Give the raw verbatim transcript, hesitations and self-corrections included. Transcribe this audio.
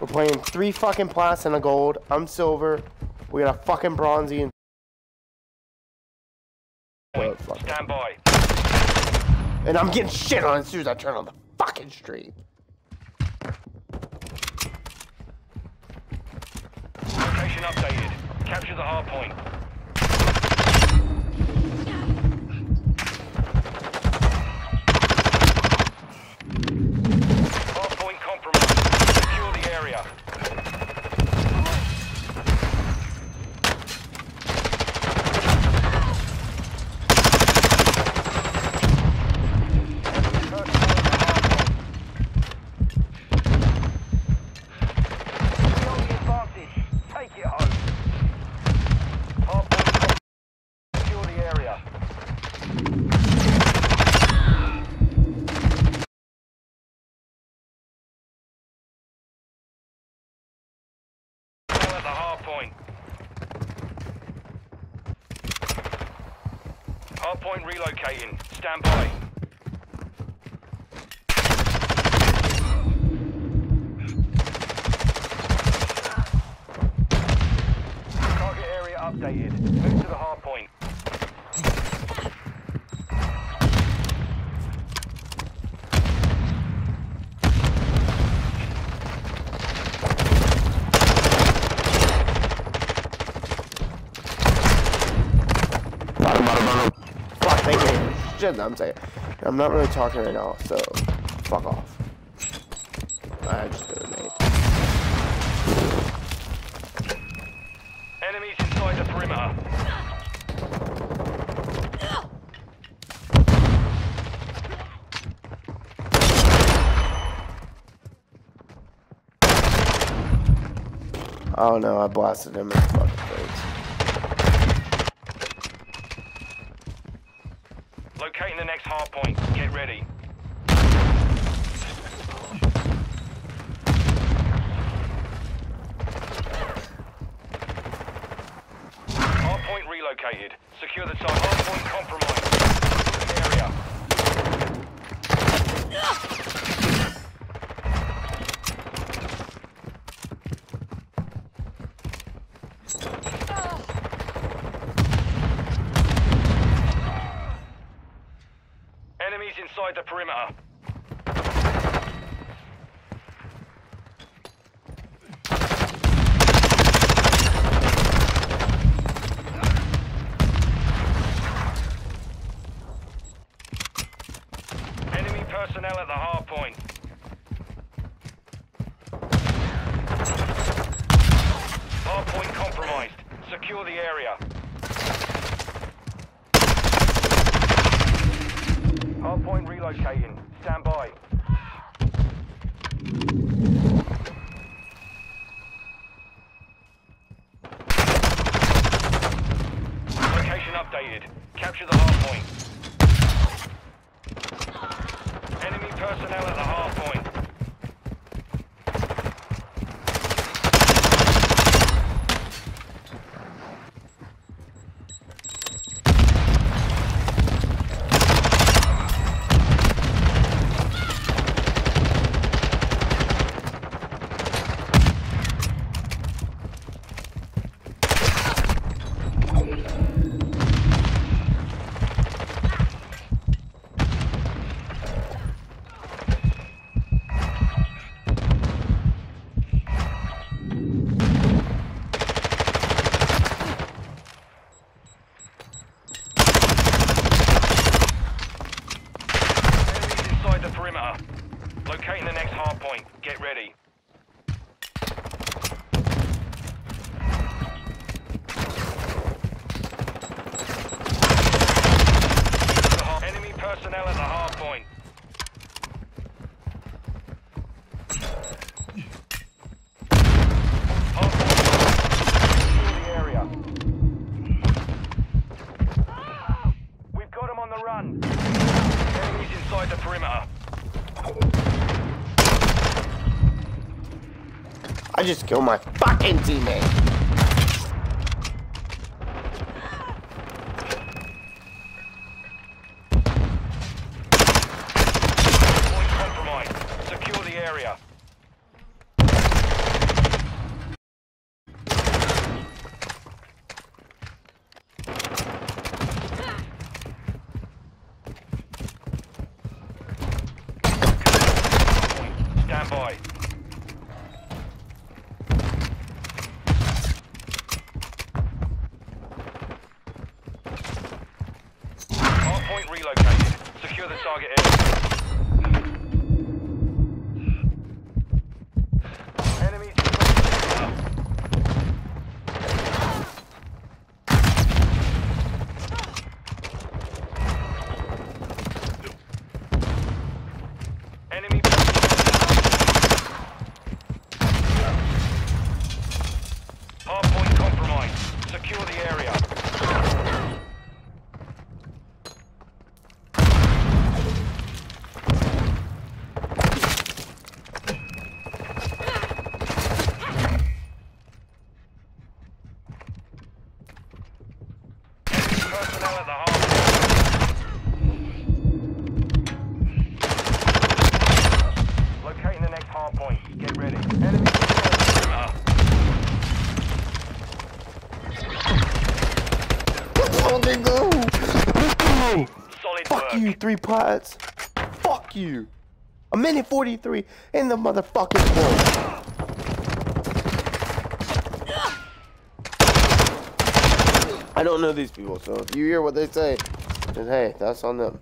We're playing three fucking plats and a gold. I'm silver. We got a fucking bronzy and... Wait, stand by. And I'm getting shit on as soon as I turn on the fucking stream. Location updated. Capture the hard point. Hard point compromised. Secure the area. Hardpoint relocating. Stand by. Target area updated. Move to the hardpoint. I'm saying I'm not really talking right now, so fuck off. I just did a nade. Enemies inside the perimeter. Oh no, I blasted him in the fucking face. Locating the next hard point. Get ready. Hard point relocated. Secure the site. Hard point compromised. Area. Inside the perimeter. Enemy personnel at the hard point. Hard point compromised. Secure the area. Hardpoint relocating. Stand by. Location updated. Capture the hardpoint. Enemy personnel at the hardpoint. Locating the next hard point. Get ready. Enemy personnel at the hard point. Hard point. The area. We've got them on the run. Enemies inside the perimeter. I just killed my fucking teammate. Point compromised. Secure the area. Stand by. Hardpoint relocated. Secure the target area. Enemy. Secure the area. Go. Solid Fuck work. You, three pods. Fuck you. A minute forty-three in the motherfucking world. I don't know these people, so if you hear what they say, then hey, that's on them.